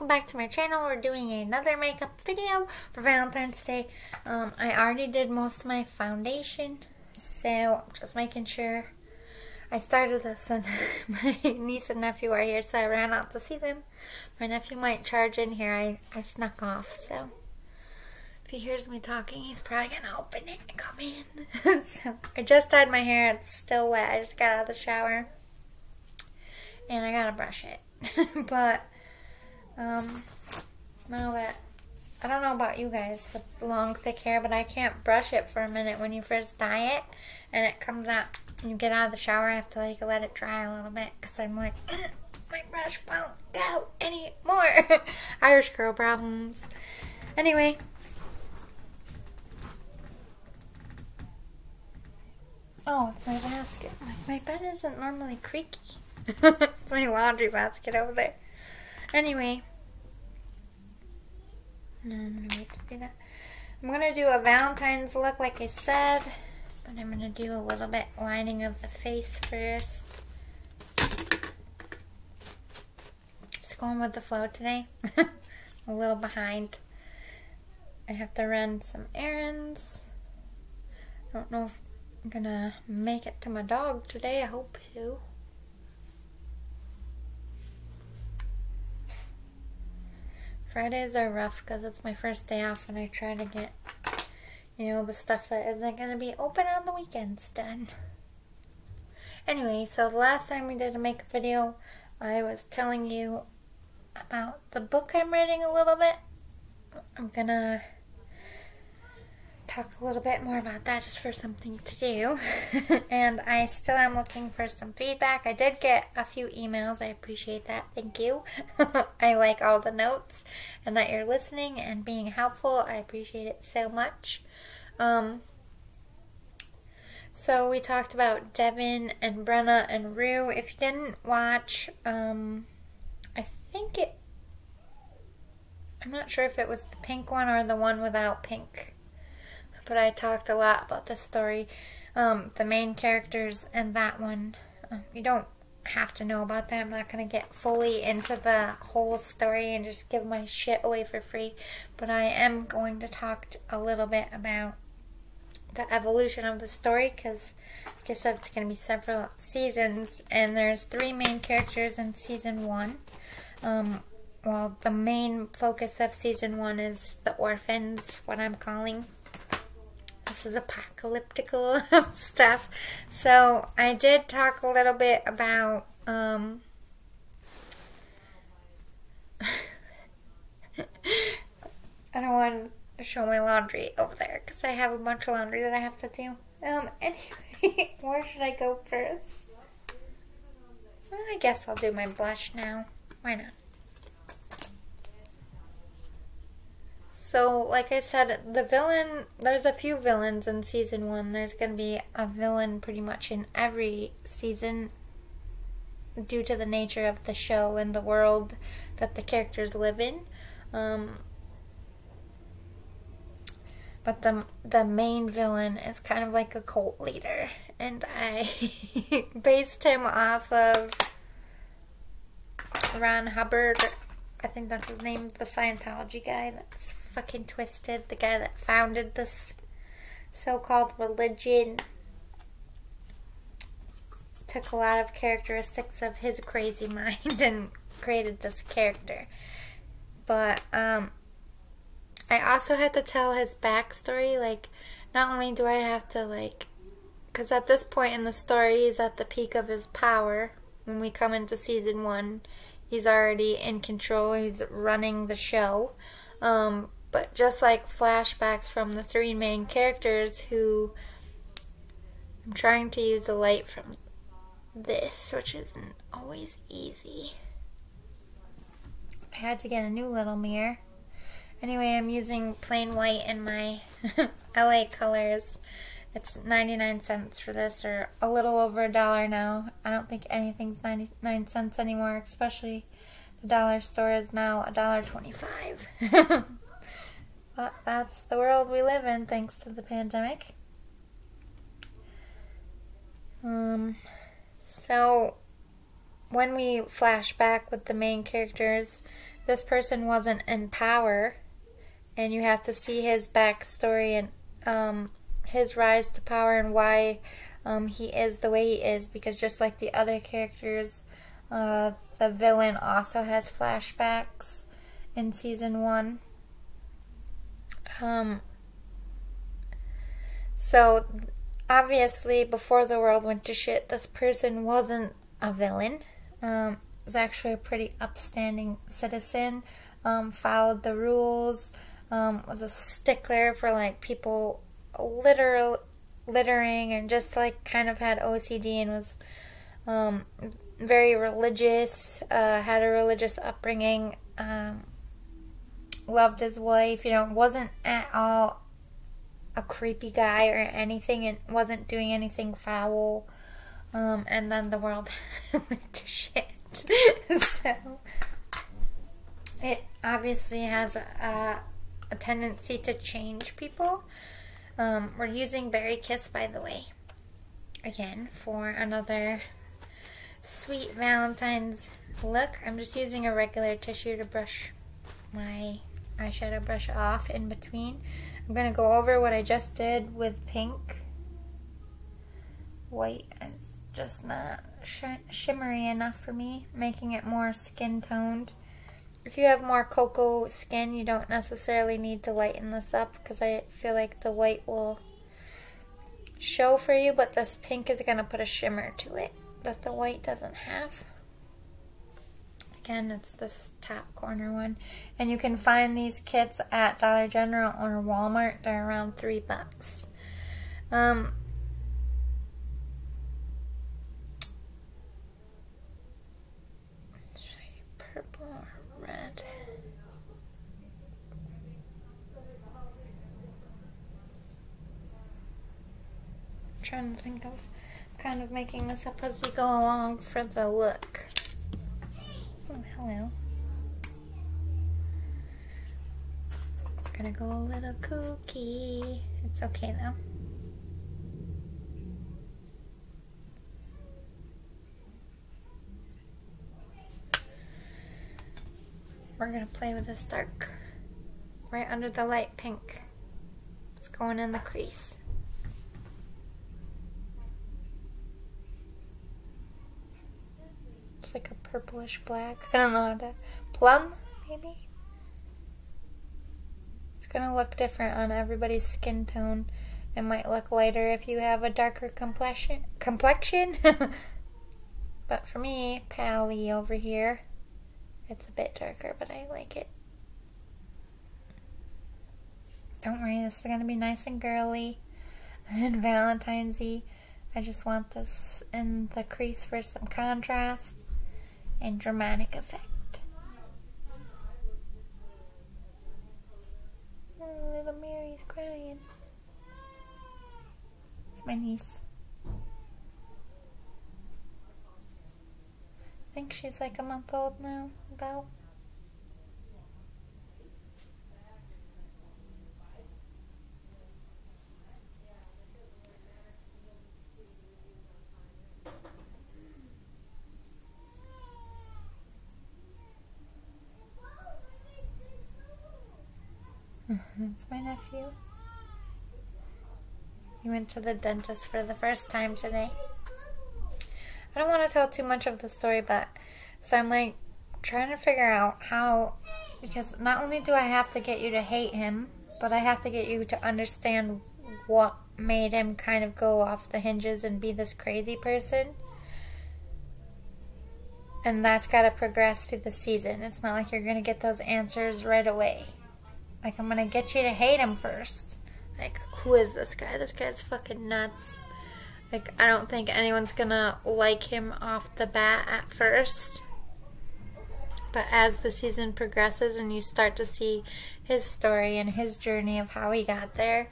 welcome back to my channel. We're doing another makeup video for Valentine's Day. I already did most of my foundation, so I'm just making sure. I started this and my niece and nephew are here, so I ran out to see them. My nephew might charge in here. I snuck off, so if he hears me talking, he's probably going to open it and come in. So I just dyed my hair. It's still wet. I just got out of the shower. And I gotta brush it. But now that, I don't know about you guys with long thick hair, but I can't brush it for a minute when you first dye it and it comes out. You get out of the shower, I have to like let it dry a little bit because I'm like, my brush won't go anymore. Irish girl problems. Anyway. Oh, it's my basket. My bed isn't normally creaky. It's my laundry basket over there. Anyway. No, I'm going to wait to do that. I'm going to do a Valentine's look like I said. But I'm going to do a little bit lining of the face first. Just going with the flow today. A little behind. I have to run some errands. I don't know if I'm going to make it to my dog today. I hope so. Fridays are rough because it's my first day off and I try to get, you know, the stuff that isn't going to be open on the weekends done. Anyway, so the last time we did a makeup video, I was telling you about the book I'm reading a little bit. I'm going to talk a little bit more about that just for something to do. And I still am looking for some feedback. I did get a few emails. I appreciate that. Thank you. I like all the notes and that you're listening and being helpful. I appreciate it so much. So we talked about Devin and Brenna and Rue. If you didn't watch, I think it, I'm not sure if it was the pink one or the one without pink. But I talked a lot about the story, the main characters, and that one. You don't have to know about that. I'm not going to get fully into the whole story and just give my shit away for free. But I am going to talk a little bit about the evolution of the story. Because, like I said, it's going to be several seasons. And there's 3 main characters in season 1. Well, the main focus of season 1 is the orphans, what I'm calling. This is apocalyptical stuff. So I did talk a little bit about I don't want to show my laundry over there because I have a bunch of laundry that I have to do. Anyway, where should I go first? Well, I guess I'll do my blush now. Why not? So, like I said, the villain, there's a few villains in season 1. There's going to be a villain pretty much in every season due to the nature of the show and the world that the characters live in. But the main villain is kind of like a cult leader. And I based him off of Ron Hubbard. I think that's his name, the Scientology guy that's fucking twisted, the guy that founded this so-called religion. Took a lot of characteristics of his crazy mind and created this character. But I also had to tell his backstory. Like, not only do I have to, like, because at this point in the story, he's at the peak of his power. When we come into season 1, he's already in control. He's running the show. But just like flashbacks from the 3 main characters who... I'm trying to use the light from this, which isn't always easy. I had to get a new little mirror. Anyway, I'm using plain white in my LA Colors. It's 99 cents for this, or a little over $1 now. I don't think anything's 99 cents anymore, especially the dollar store is now $1.25. But that's the world we live in, thanks to the pandemic. So, when we flash back with the main characters, this person wasn't in power, and you have to see his backstory and his rise to power and why he is the way he is, because just like the other characters, the villain also has flashbacks in season 1. So obviously before the world went to shit, this person wasn't a villain. Was actually a pretty upstanding citizen, followed the rules, was a stickler for like people littering, and just like kind of had OCD and was very religious, had a religious upbringing, loved his wife, you know, wasn't at all a creepy guy or anything, and wasn't doing anything foul, and then the world went to shit. So it obviously has a tendency to change people. We're using Berry Kiss, by the way, again, for another sweet Valentine's look. I'm just using a regular tissue to brush my eyeshadow brush off in between. I'm going to go over what I just did with pink. White is just not shimmery enough for me, making it more skin toned. If you have more cocoa skin, you don't necessarily need to lighten this up, because I feel like the white will show for you, but this pink is going to put a shimmer to it that the white doesn't have. Again, it's this top corner one, and you can find these kits at Dollar General or Walmart. They're around $3. Should I do purple or red? I'm trying to think of kind of making this up as we go along for the look. Oh, hello. I'm gonna go a little kooky. It's okay though. We're gonna play with this dark right under the light pink. It's going in the crease. It's like a purplish black. I don't know how to... plum, maybe? It's gonna look different on everybody's skin tone. It might look lighter if you have a darker complexion. But for me, Pally over here, it's a bit darker, but I like it. Don't worry, this is gonna be nice and girly and Valentine's-y. I just want this in the crease for some contrast and dramatic effect. Oh, little Mary's crying. It's my niece. I think she's like a month old now, about. It's my nephew. He went to the dentist for the first time today. I don't want to tell too much of the story, but so I'm like trying to figure out how, because not only do I have to get you to hate him, but I have to get you to understand what made him kind of go off the hinges and be this crazy person. And that's got to progress through the season. It's not like you're going to get those answers right away. Like, I'm gonna get you to hate him first. Like, who is this guy? This guy's fucking nuts. Like, I don't think anyone's gonna like him off the bat at first. But as the season progresses and you start to see his story and his journey of how he got there,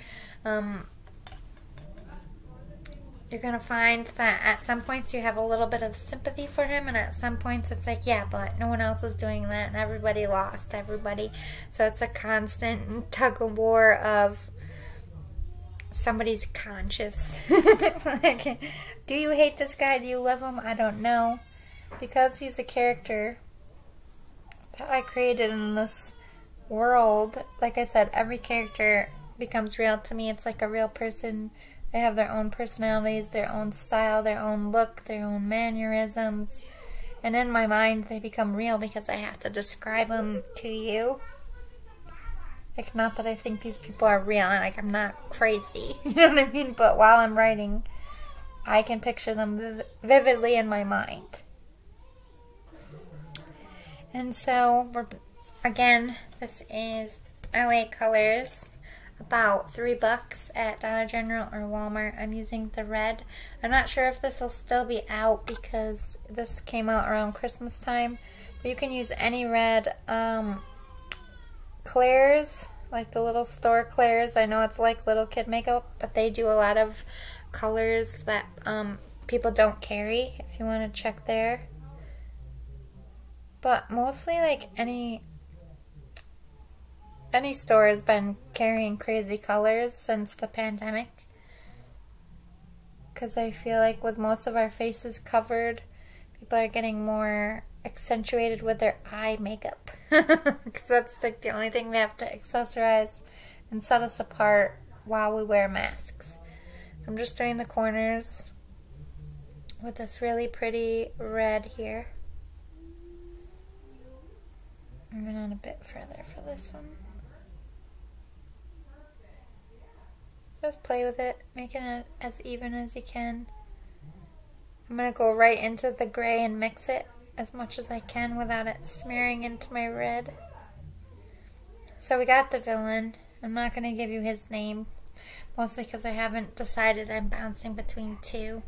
you're gonna find that at some points you have a little bit of sympathy for him, and at some points it's like, yeah, but no one else is doing that, and everybody lost everybody. So it's a constant tug of war of somebody's conscience. Like, do you hate this guy? Do you love him? I don't know. Because he's a character, that I created in this world. Like I said, every character becomes real to me. It's like a real person. They have their own personalities, their own style, their own look, their own mannerisms. And in my mind, they become real because I have to describe them to you. Like, not that I think these people are real, and like, I'm not crazy, you know what I mean? But while I'm writing, I can picture them vividly in my mind. And so, again, this is LA Colors, about $3 at Dollar General or Walmart. I'm using the red. I'm not sure if this will still be out because this came out around Christmas time. But you can use any red. Claire's, like the little store Claire's, I know it's like little kid makeup, but they do a lot of colors that people don't carry, if you want to check there. But mostly like any store has been carrying crazy colors since the pandemic, because I feel like with most of our faces covered, people are getting more accentuated with their eye makeup, because that's like the only thing we have to accessorize and set us apart while we wear masks. I'm just doing the corners with this really pretty red here. Moving on a bit further for this one. Just play with it, making it as even as you can. I'm going to go right into the gray and mix it as much as I can without it smearing into my red. So we got the villain. I'm not going to give you his name, mostly because I haven't decided. I'm bouncing between two.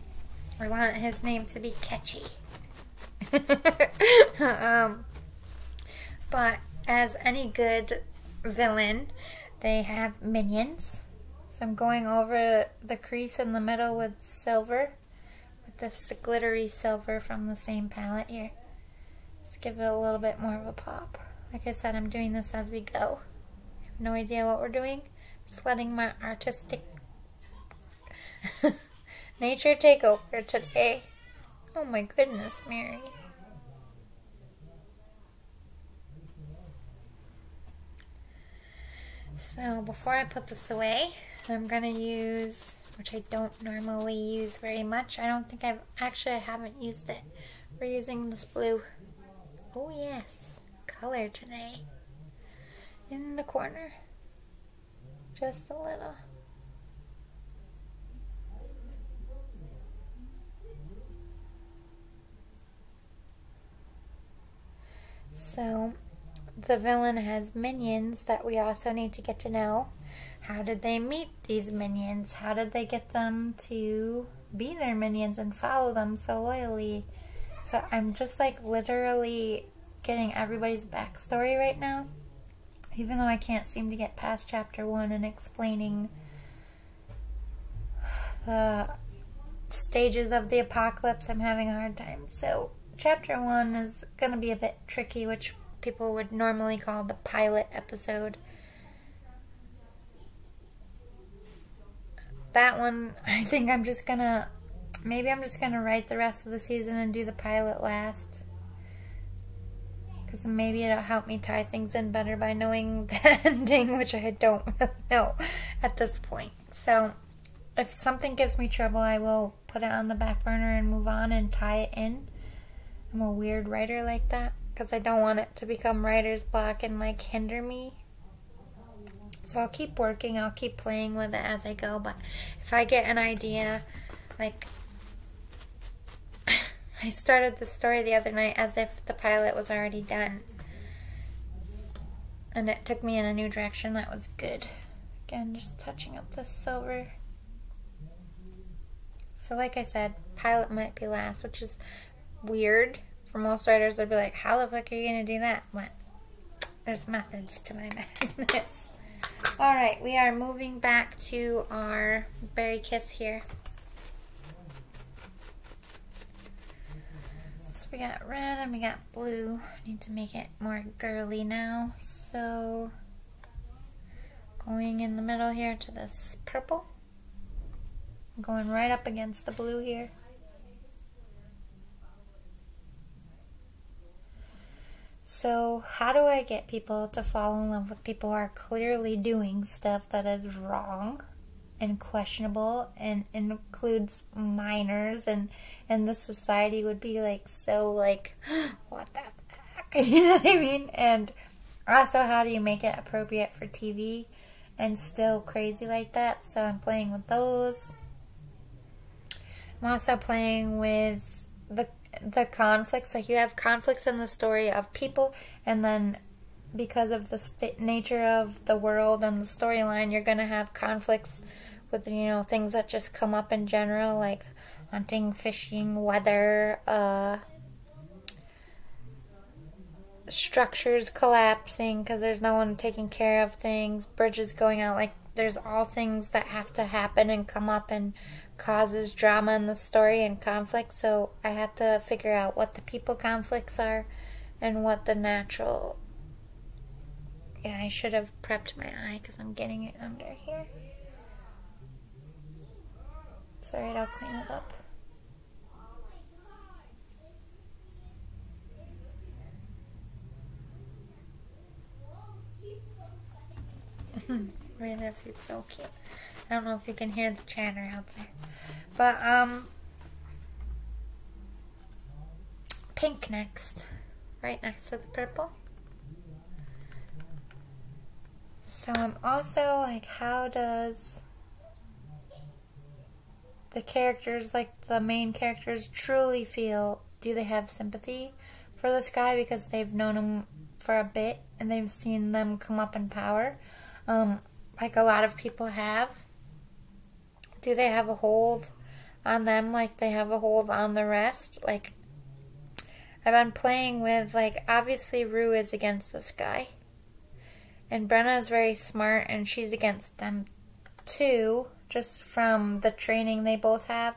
I want his name to be catchy. But as any good villain, they have minions. So I'm going over the crease in the middle with silver. This glittery silver from the same palette here. Just give it a little bit more of a pop. Like I said, I'm doing this as we go. I have no idea what we're doing. I'm just letting my artistic nature take over today. Oh my goodness, Mary. So before I put this away, I'm gonna use, which I don't normally use very much. I haven't used it. We're using this blue. Oh yes, color today. In the corner, just a little. So, the villain has minions that we also need to get to know. How did they meet these minions? How did they get them to be their minions and follow them so loyally? So I'm just like literally getting everybody's backstory right now, even though I can't seem to get past chapter 1 and explaining the stages of the apocalypse. I'm having a hard time. So chapter 1 is going to be a bit tricky, which people would normally call the pilot episode. That one, I think I'm just gonna write the rest of the season and do the pilot last, because maybe it'll help me tie things in better by knowing the ending, which I don't really know at this point. So if something gives me trouble, I will put it on the back burner and move on and tie it in. I'm a weird writer like that, because I don't want it to become writer's block and like hinder me. So I'll keep working, I'll keep playing with it as I go, but if I get an idea, like, I started the story the other night as if the pilot was already done, and it took me in a new direction. That was good. Again, just touching up the silver. So like I said, pilot might be last, which is weird. For most writers, they'd be like, how the fuck are you going to do that? But there's methods to my madness. Alright, we are moving back to our Berry Kiss here. So we got red and we got blue. I need to make it more girly now. So, going in the middle here to this purple. I'm going right up against the blue here. So how do I get people to fall in love with people who are clearly doing stuff that is wrong and questionable and includes minors, and the society would be like, so like, what the fuck? You know what I mean? And also, how do you make it appropriate for TV and still crazy like that? So I'm playing with those. I'm also playing with the conflicts. Like, you have conflicts in the story of people, and then because of the nature of the world and the storyline, you're going to have conflicts with, you know, things that just come up in general, like hunting, fishing, weather, structures collapsing because there's no one taking care of things, bridges going out. Like, there's all things that have to happen and come up and causes drama in the story and conflict. So I had to figure out what the people conflicts are and what the natural... Yeah, I should have prepped my eye because I'm getting it under here. It's alright, I'll clean it up. Really, he's so cute. I don't know if you can hear the chatter out there. But, pink next. Right next to the purple. So I'm also like, how does the characters, like the main characters, truly feel? Do they have sympathy for this guy because they've known him for a bit and they've seen them come up in power? Like a lot of people have. Do they have a hold on them like they have a hold on the rest? Like, I've been playing with, like, obviously Rue is against this guy. And Brenna is very smart, and she's against them too, just from the training they both have.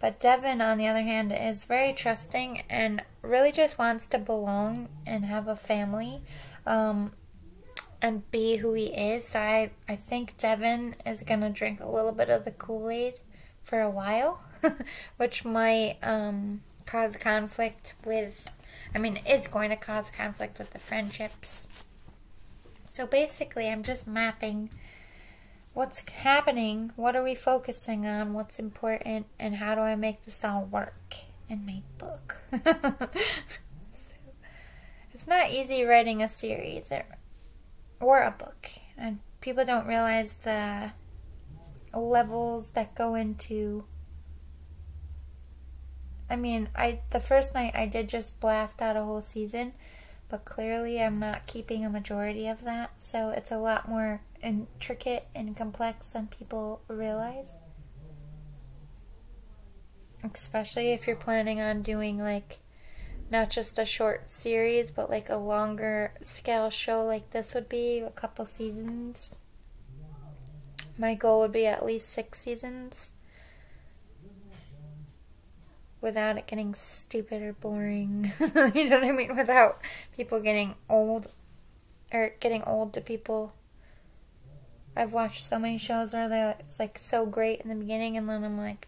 But Devin, on the other hand, is very trusting and really just wants to belong and have a family, and be who he is. So I think Devin is going to drink a little bit of the Kool-Aid for a while, which might cause conflict with, I mean, it's going to cause conflict with the friendships. So basically, I'm just mapping what's happening, what are we focusing on, what's important, and how do I make this all work in my book. So, it's not easy writing a series or a book, and people don't realize the levels that go into... I mean, the first night I did just blast out a whole season, but clearly I'm not keeping a majority of that, so it's a lot more intricate and complex than people realize. Especially if you're planning on doing, like, not just a short series, but like a longer scale show like this would be, a couple seasons. My goal would be at least 6 seasons without it getting stupid or boring. You know what I mean? Without people getting old, or getting old to people. I've watched so many shows where it's like so great in the beginning, and then I'm like,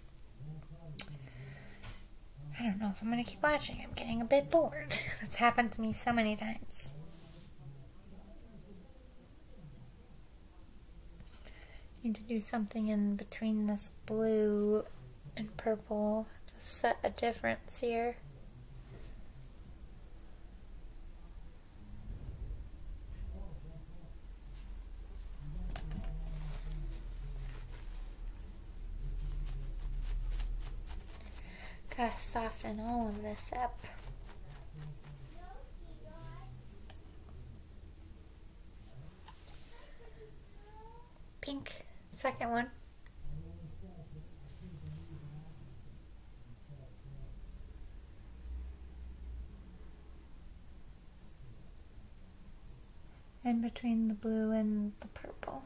I don't know if I'm going to keep watching. I'm getting a bit bored. That's happened to me so many times. Need to do something in between this blue and purple. Set a difference here. Gotta soften all of this up. Pink, second one. In between the blue and the purple.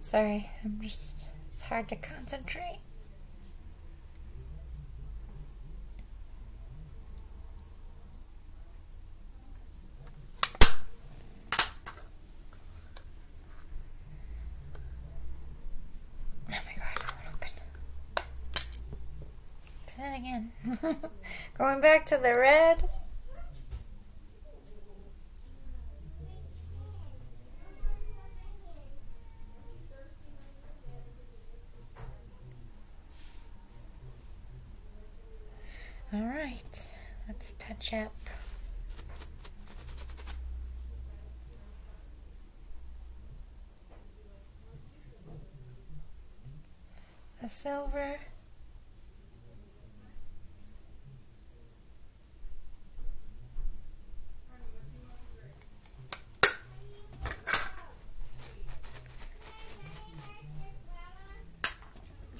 Sorry, it's hard to concentrate. that again. Going back to the red. Alright, let's touch up. The silver.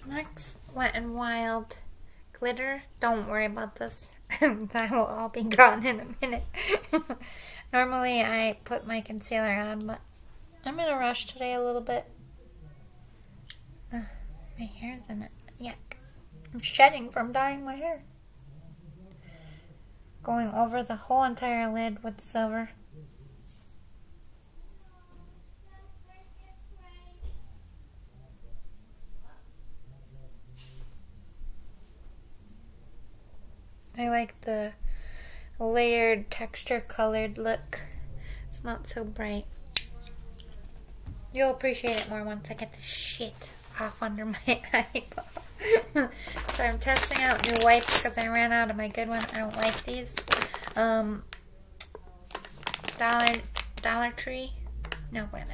Next, Wet and Wild glitter. Don't worry about this. That will all be gone in a minute. Normally I put my concealer on, but I'm in a rush today a little bit. My hair's in it. Yuck. I'm shedding from dyeing my hair. Going over the whole entire lid with silver. I like the layered, texture-colored look. It's not so bright. You'll appreciate it more once I get the shit off under my eyeball. So I'm testing out new wipes because I ran out of my good one. I don't like these. Dollar Tree. No bueno.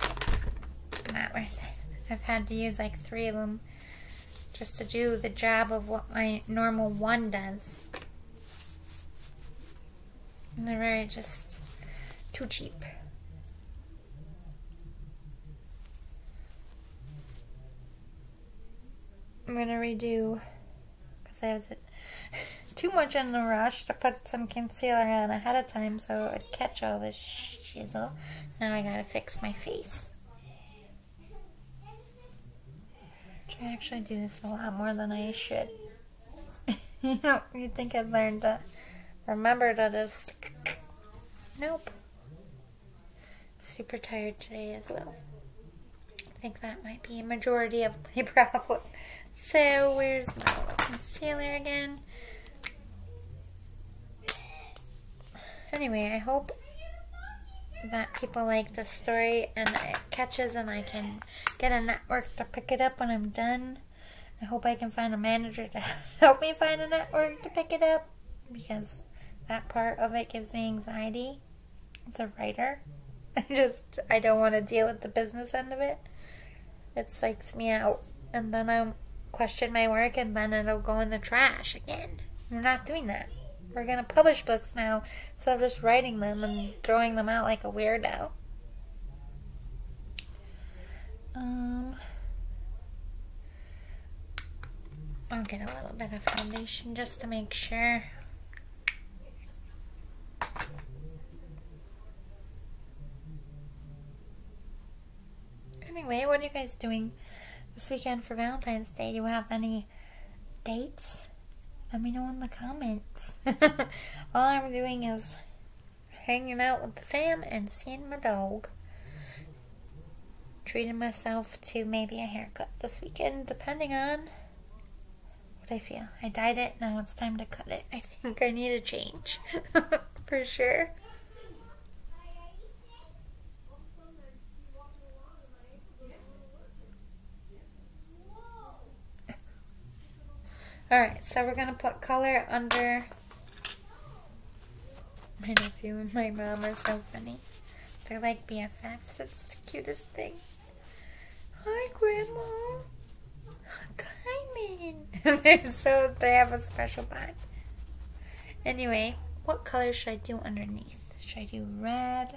Not worth it. I've had to use like 3 of them just to do the job of what my normal one does. And they're very just too cheap. I'm going to redo, because I was too much in the rush to put some concealer on ahead of time so it would catch all this shizzle. Now I got to fix my face. I actually do this a lot more than I should. You know, you'd think I'd learn to remember to just... Nope. Super tired today as well. I think that might be a majority of my problem. So where's my concealer again? Anyway, I hope that people like this story and it catches and I can get a network to pick it up when I'm done. I hope I can find a manager to help me find a network to pick it up, because that part of it gives me anxiety as a writer. I don't want to deal with the business end of it. It psychs me out, and then I'll question my work, and then it'll go in the trash again. We're not doing that. We're going to publish books now, instead of just writing them and throwing them out like a weirdo. I'll get a little bit of foundation just to make sure. Anyway, what are you guys doing this weekend for Valentine's Day? Do you have any dates? Let me know in the comments. All I'm doing is hanging out with the fam and seeing my dog. Treating myself to maybe a haircut this weekend, depending on what I feel. I dyed it, now it's time to cut it. I think I need a change, for sure. Alright, so we're going to put color under... My nephew and my mom are so funny. They're like BFFs. It's the cutest thing. Hi, Grandma. Hi, man. They have a special bond. Anyway, what color should I do underneath? Should I do red?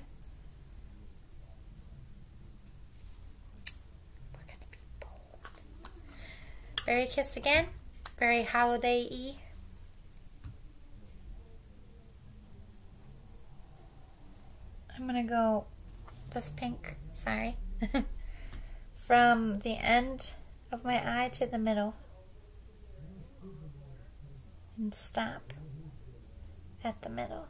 We're going to be bold. Berry Kiss again. Very holiday-y. I'm gonna go this pink, sorry, from the end of my eye to the middle and stop at the middle.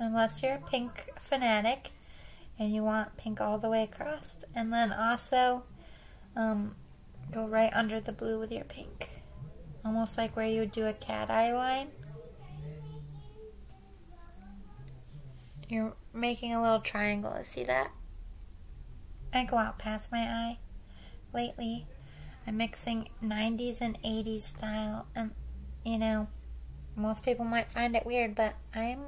Unless you're a pink fanatic and you want pink all the way across. And then also Go right under the blue with your pink. Almost like where you would do a cat eye line. You're making a little triangle. See that? I go out past my eye. Lately, I'm mixing 90s and 80s style. And, you know, most people might find it weird, but I'm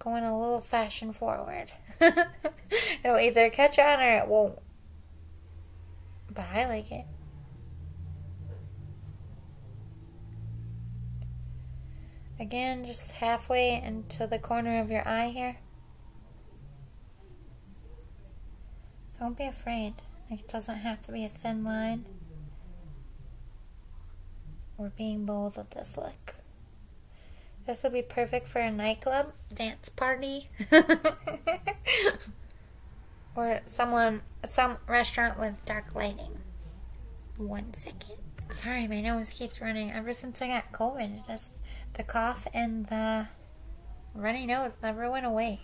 going a little fashion forward. It'll either catch on or it won't. But I like it. Again, just halfway into the corner of your eye here. Don't be afraid. It doesn't have to be a thin line. We're being bold with this look. This would be perfect for a nightclub, dance party, or some restaurant with dark lighting. 1 second. Sorry, my nose keeps running. Ever since I got COVID, just the cough and the runny nose never went away.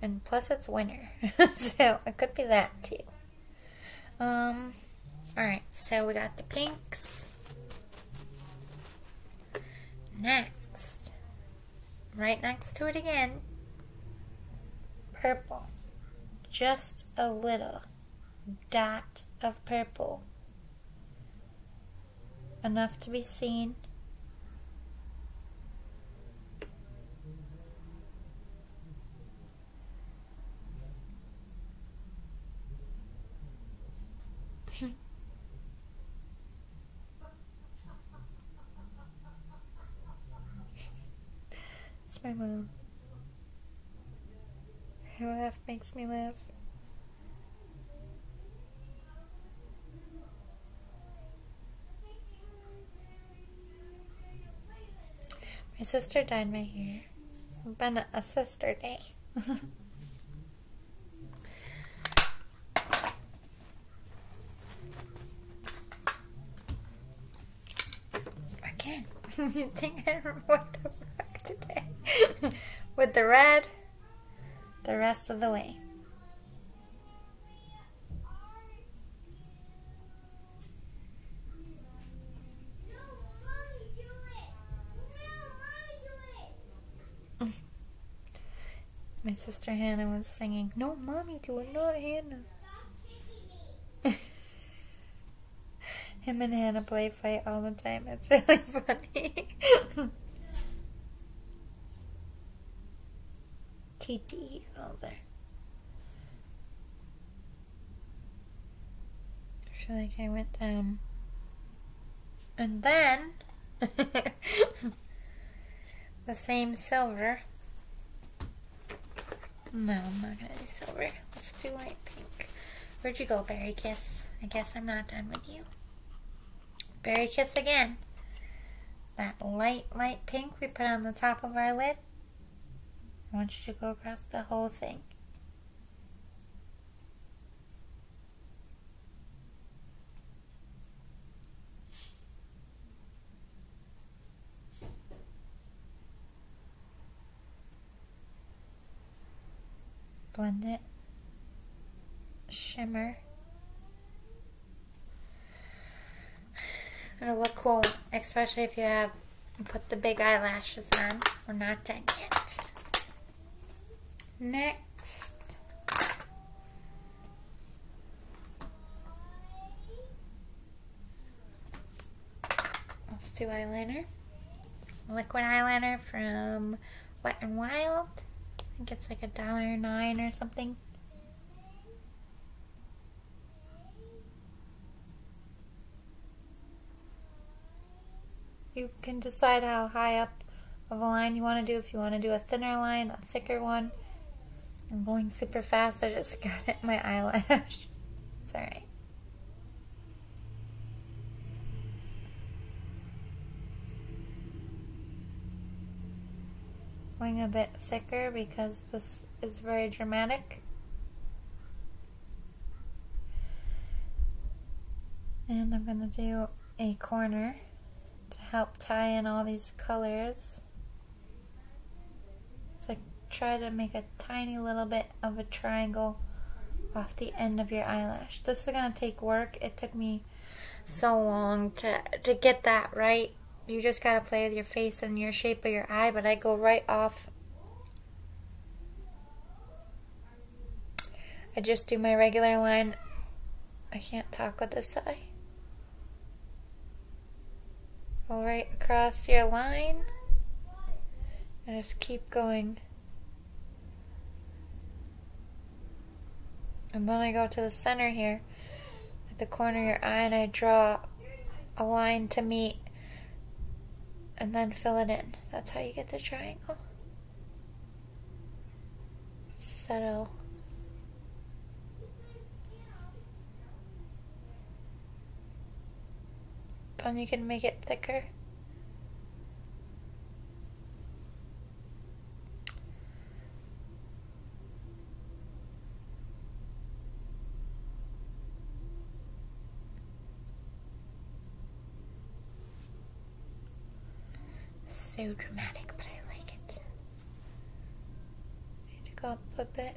And plus it's winter, so it could be that too. Alright, so we got the pinks. Next, right next to it again, purple. Just a little dot of purple. Enough to be seen. It's my mom. Her laugh makes me laugh. My sister dyed my hair. It's been a sister day. Again, you think I don't know what the fuck today. With the red, the rest of the way. My sister Hannah was singing, "No, mommy, do it, not Hannah." Him and Hannah play fight all the time. It's really funny. TT, he calls her. I feel like I went down. And then, the same silver. No, I'm not gonna do silver. Let's do light pink. Where'd you go, Berry Kiss? I guess I'm not done with you. Berry Kiss again. That light, light pink we put on the top of our lid. I want you to go across the whole thing. Blend it, shimmer. It'll look cool, especially if you have put the big eyelashes on. We're not done yet. Next, let's do eyeliner. Liquid eyeliner from Wet and Wild. I think it's like $1.09 or something. You can decide how high up of a line you want to do. If you want to do a thinner line, a thicker one. I'm going super fast. I just got it in my eyelash. It's alright. Going a bit thicker because this is very dramatic. And I'm going to do a corner to help tie in all these colors. So try to make a tiny little bit of a triangle off the end of your eyelash. This is going to take work. It took me so long to get that right. You just got to play with your face and your shape of your eye, but I go right off. I just do my regular line. I can't talk with this eye. Go right across your line and just keep going. And then I go to the center here, at the corner of your eye, and I draw a line to meet, and then fill it in. That's how you get the triangle. Subtle. Then you can make it thicker. So dramatic, but I like it. I need to go up a bit.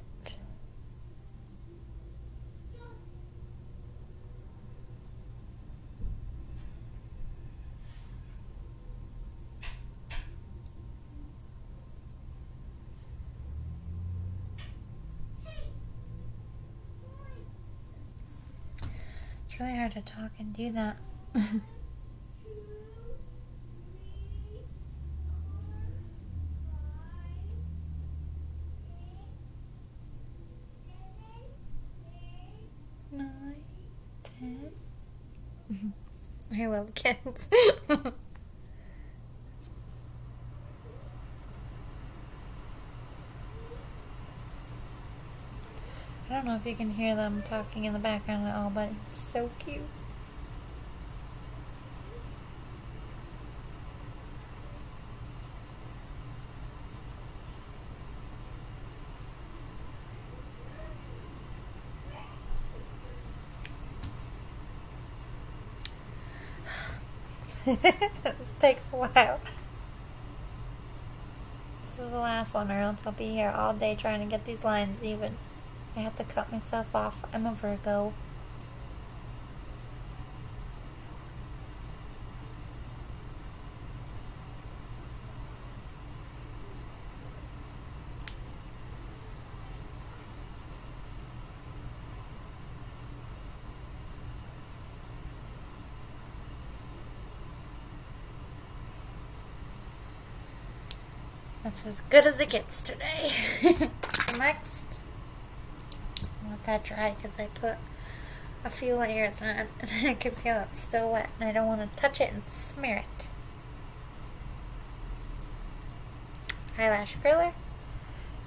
It's really hard to talk and do that. I love kids. I don't know if you can hear them talking in the background at all, but it's so cute. This takes a while. This is the last one, or else I'll be here all day trying to get these lines even. I have to cut myself off. I'm a Virgo. That's as good as it gets today. Next, I'll let that dry because I put a few layers on and I can feel it's still wet and I don't want to touch it and smear it. Eyelash curler.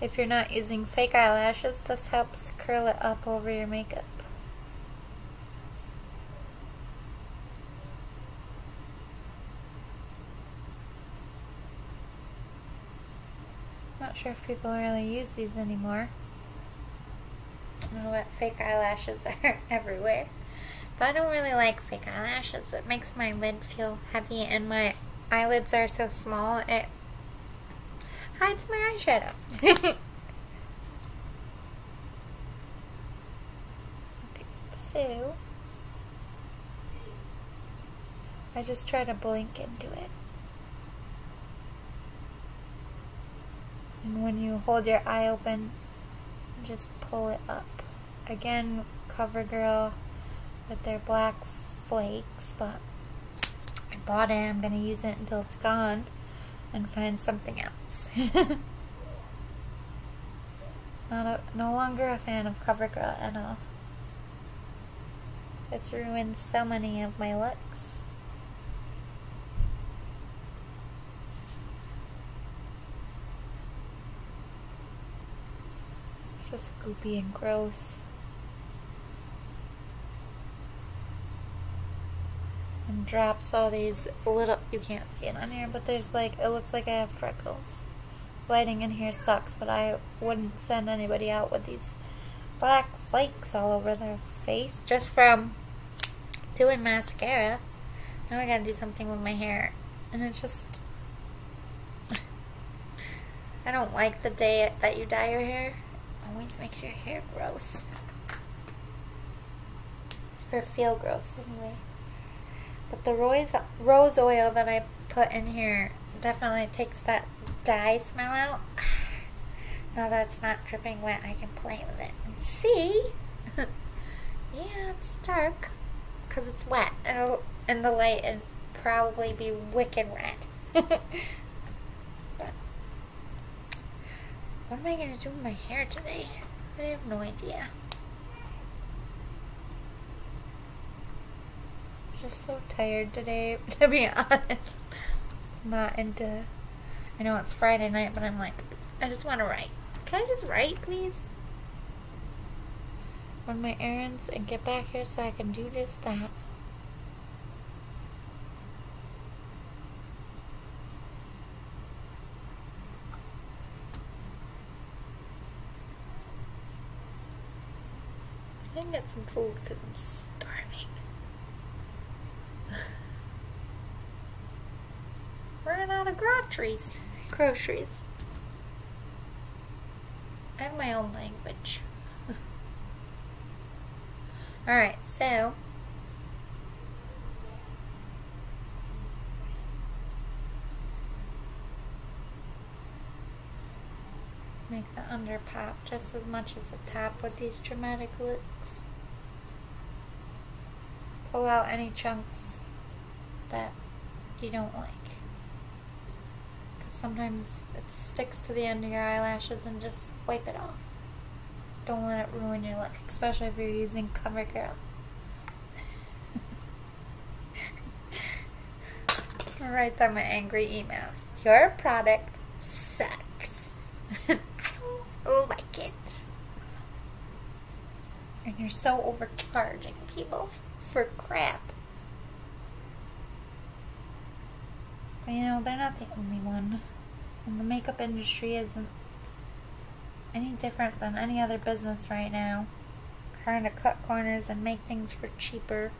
If you're not using fake eyelashes, this helps curl it up over your makeup. Not sure if people really use these anymore. I know that fake eyelashes are everywhere, but I don't really like fake eyelashes. It makes my lid feel heavy, and my eyelids are so small it hides my eyeshadow. Okay, so I just try to blink into it. And when you hold your eye open, just pull it up. Again, CoverGirl with their black flakes, but I bought it. I'm going to use it until it's gone and find something else. No longer a fan of CoverGirl at all. It's ruined so many of my looks. Just goopy and gross. And drops all these little, you can't see it on here, but there's like, it looks like I have freckles. Lighting in here sucks, but I wouldn't send anybody out with these black flakes all over their face just from doing mascara. Now I gotta do something with my hair. And it's just, I don't like the day that you dye your hair. Always makes your hair gross. or feel gross anyway. But the rose oil that I put in here definitely takes that dye smell out. Now that's not dripping wet, I can play with it and see. Yeah, it's dark because it's wet. It'll, in the light, it'd probably be wicked red. What am I going to do with my hair today? I have no idea. I'm just so tired today, to be honest. I'm not into... I know it's Friday night, but I'm like, I just want to write. Can I just write, please? Run my errands and get back here so I can do just that. I can get some food because I'm starving. Running out of groceries. I have my own language. Alright, so make the under pop just as much as the top with these dramatic licks. Pull out any chunks that you don't like. Because sometimes it sticks to the end of your eyelashes, and just wipe it off. Don't let it ruin your look, especially if you're using CoverGirl. I'll write them an angry email. Your product sucks. Like it, and you're so overcharging people for crap. But you know, they're not the only one, and the makeup industry isn't any different than any other business right now, trying to cut corners and make things for cheaper.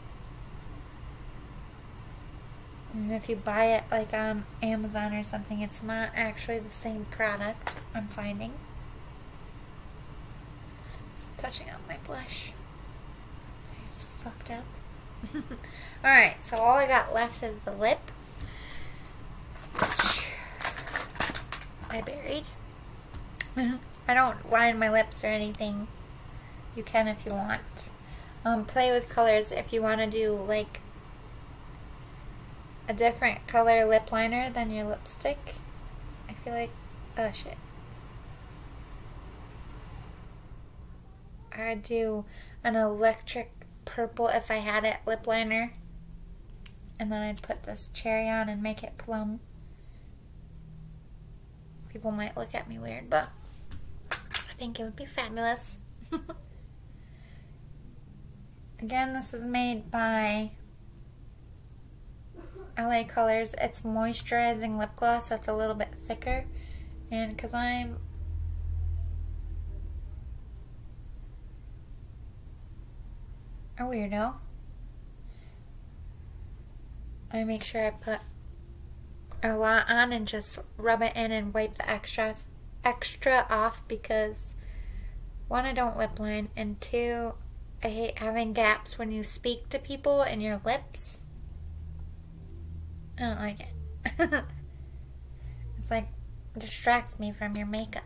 And if you buy it like on Amazon or something, it's not actually the same product, I'm finding. Touching up my blush. I just fucked up. Alright, so all I got left is the lip, which I buried. I don't line my lips or anything. You can if you want. Play with colors if you want to do like a different color lip liner than your lipstick. I feel like, oh shit. I'd do an electric purple if I had it lip liner, and then I'd put this cherry on and make it plum. People might look at me weird, but I think it would be fabulous. Again, this is made by LA Colors. It's moisturizing lip gloss, so it's a little bit thicker, and because I'm a weirdo, I make sure I put a lot on and just rub it in and wipe the extra off, because 1, I don't lip line, and 2, I hate having gaps when you speak to people in your lips. I don't like it. It's like, it distracts me from your makeup.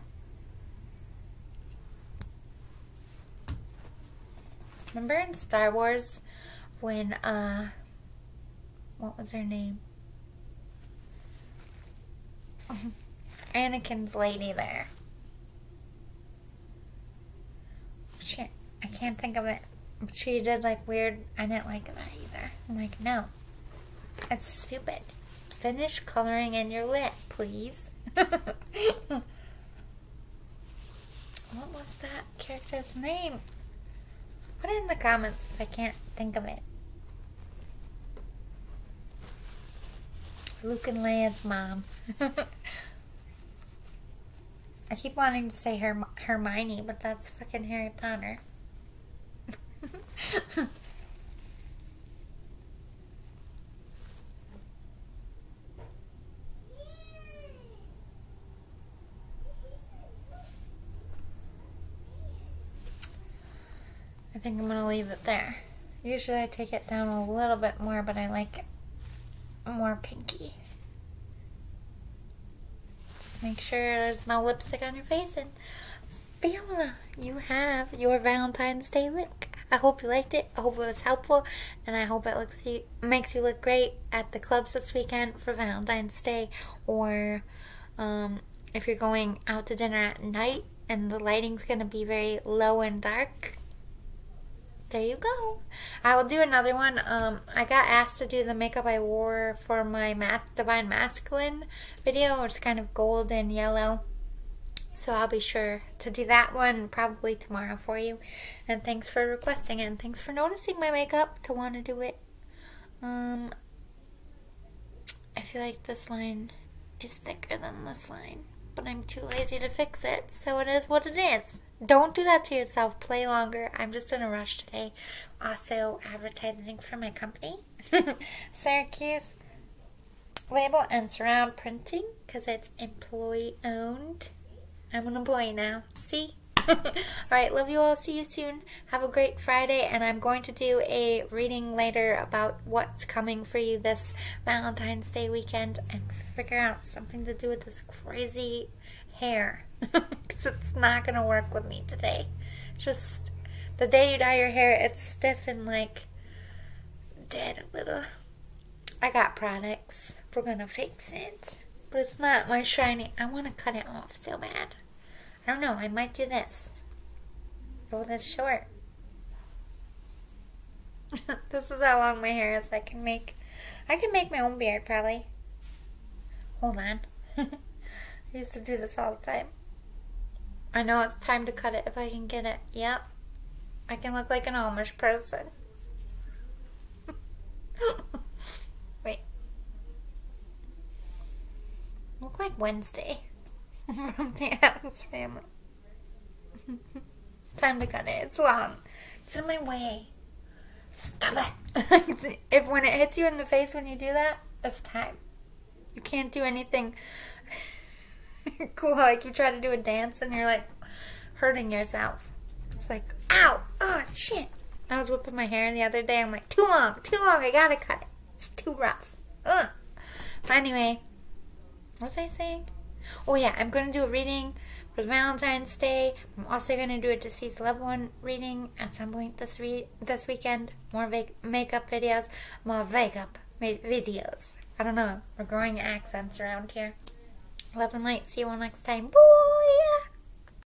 Remember in Star Wars when, what was her name? Anakin's lady there. Shit, I can't think of it. But she did like weird, I didn't like that either. I'm like, no, that's stupid. Finish coloring in your lip, please. What was that character's name? Put it in the comments if I can't think of it. Luke and Leia's mom. I keep wanting to say Hermione, but that's fucking Harry Potter. I think I'm going to leave it there. Usually I take it down a little bit more, but I like it more pinky. Just make sure there's no lipstick on your face. And Fiona, you have your Valentine's Day look. I hope you liked it. I hope it was helpful, and I hope it makes you look great at the clubs this weekend for Valentine's Day, or if you're going out to dinner at night and the lighting's going to be very low and dark. There you go. I will do another one. I got asked to do the makeup I wore for my Divine Masculine video. It's kind of gold and yellow. So I'll be sure to do that one probably tomorrow for you. And thanks for requesting it. And thanks for noticing my makeup to want to do it. I feel like this line is thicker than this line, but I'm too lazy to fix it, so it is what it is. Don't do that to yourself. Play longer. I'm just in a rush today. Also advertising for my company, Syracuse Label and Surround Printing, because it's employee owned. I'm an employee now. See? Alright, love you all. See you soon. Have a great Friday, and I'm going to do a reading later about what's coming for you this Valentine's Day weekend and figure out something to do with this crazy hair because it's not going to work with me today. Just the day you dye your hair, it's stiff and like dead a little. I got products. We're going to fix it, but it's not my shiny. I want to cut it off so bad. I don't know, I might do this. Go this short. This is how long my hair is. I can make my own beard probably. Hold on. I used to do this all the time. I know it's time to cut it if I can get it. Yep. I can look like an Amish person. Wait. Look like Wednesday. From the Addams Family. Time to cut it. It's long. It's in my way. Stop it. If when it hits you in the face when you do that, it's time. You can't do anything cool. Like you try to do a dance and you're like hurting yourself. It's like, ow, oh shit. I was whipping my hair the other day. I'm like, too long. I gotta cut it. It's too rough. Ugh. But anyway, what was I saying? Oh yeah, I'm going to do a reading for Valentine's Day. I'm also going to do a deceased loved one reading at some point this weekend. More makeup videos. I don't know. We're growing accents around here. Love and light. See you all next time. Bye!